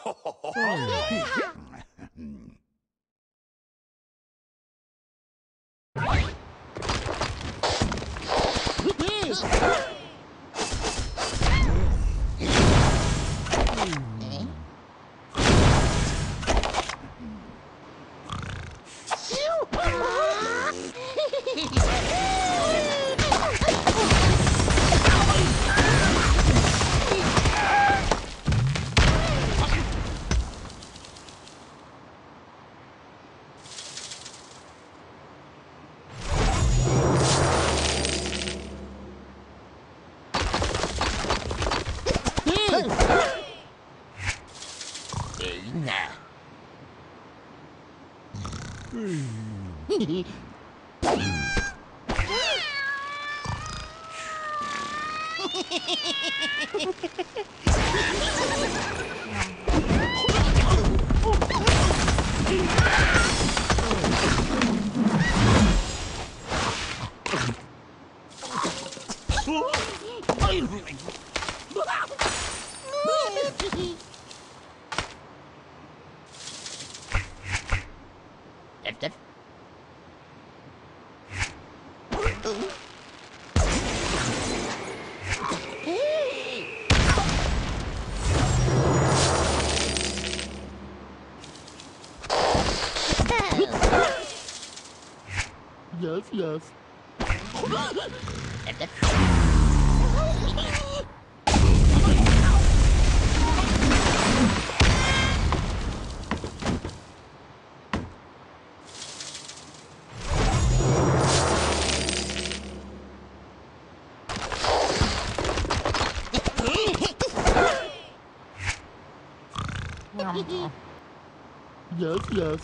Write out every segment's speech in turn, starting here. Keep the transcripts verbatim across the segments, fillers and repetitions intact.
Yes. Yes, yes. Yes, yes.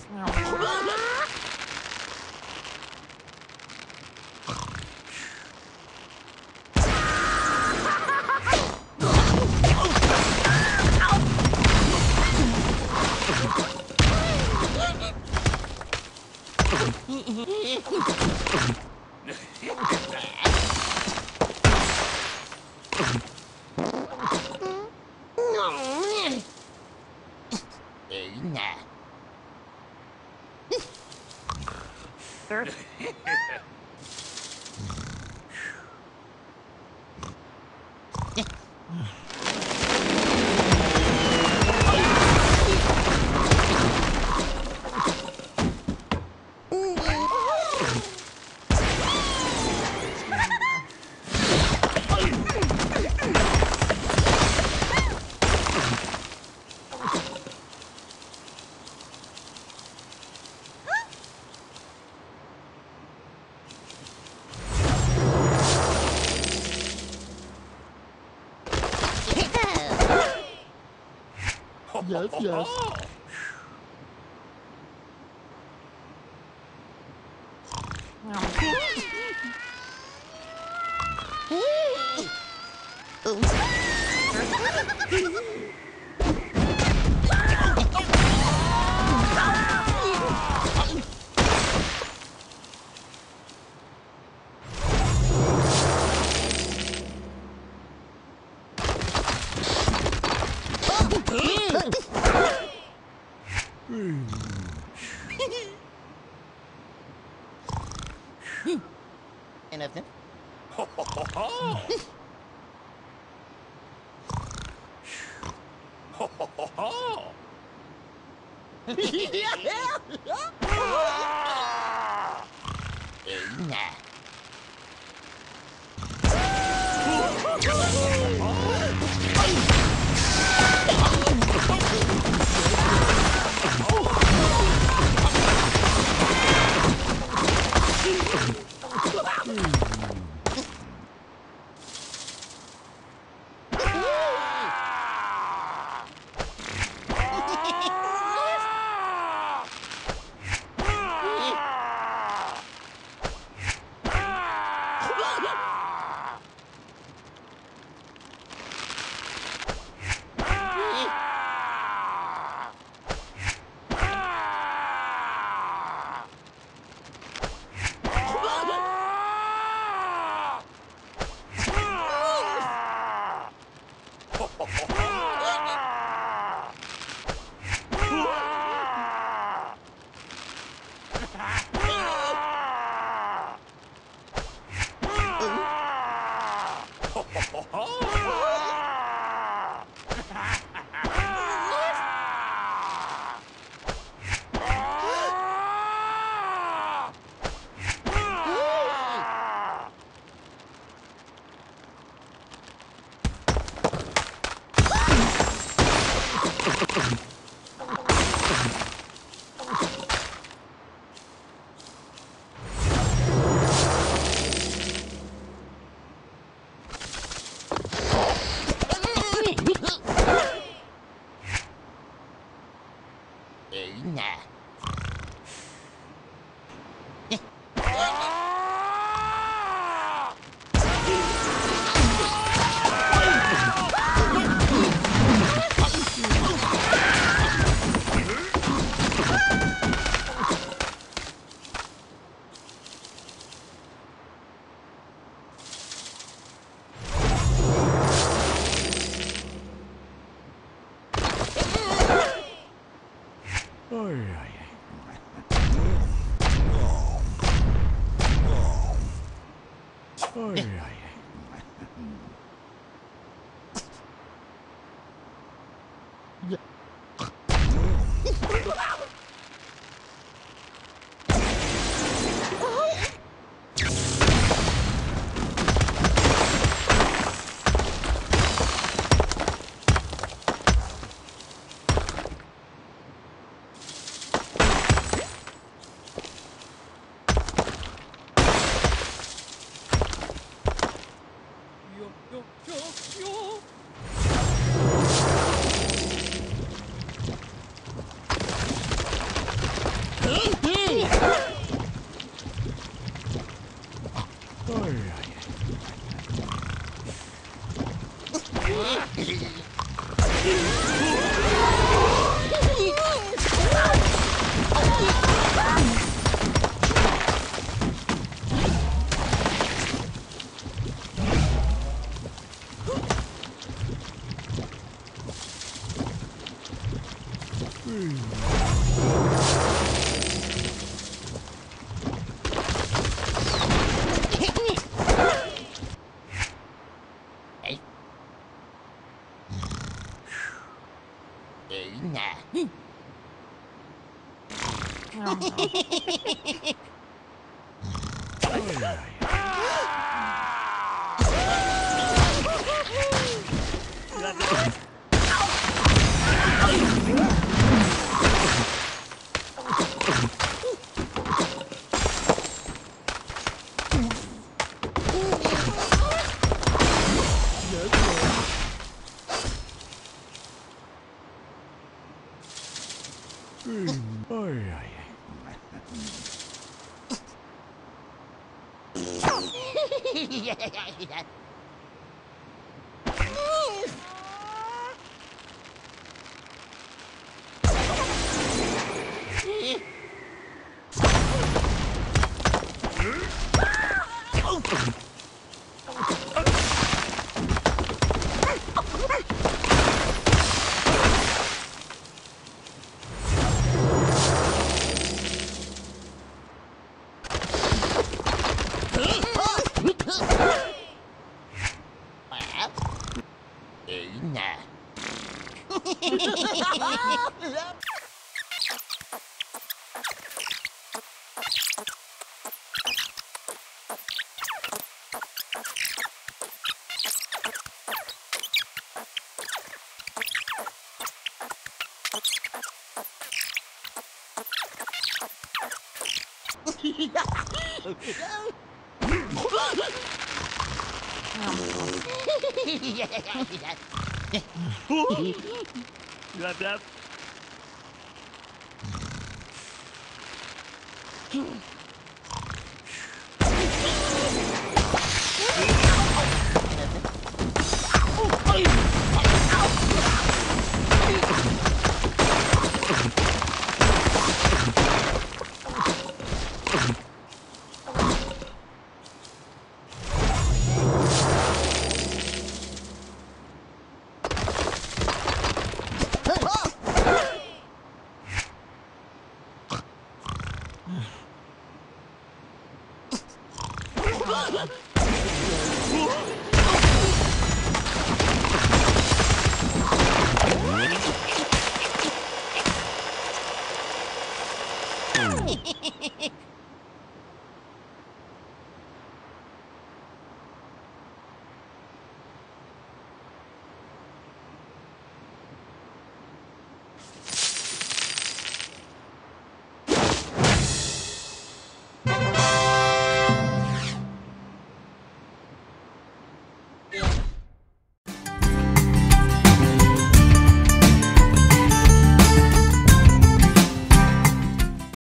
You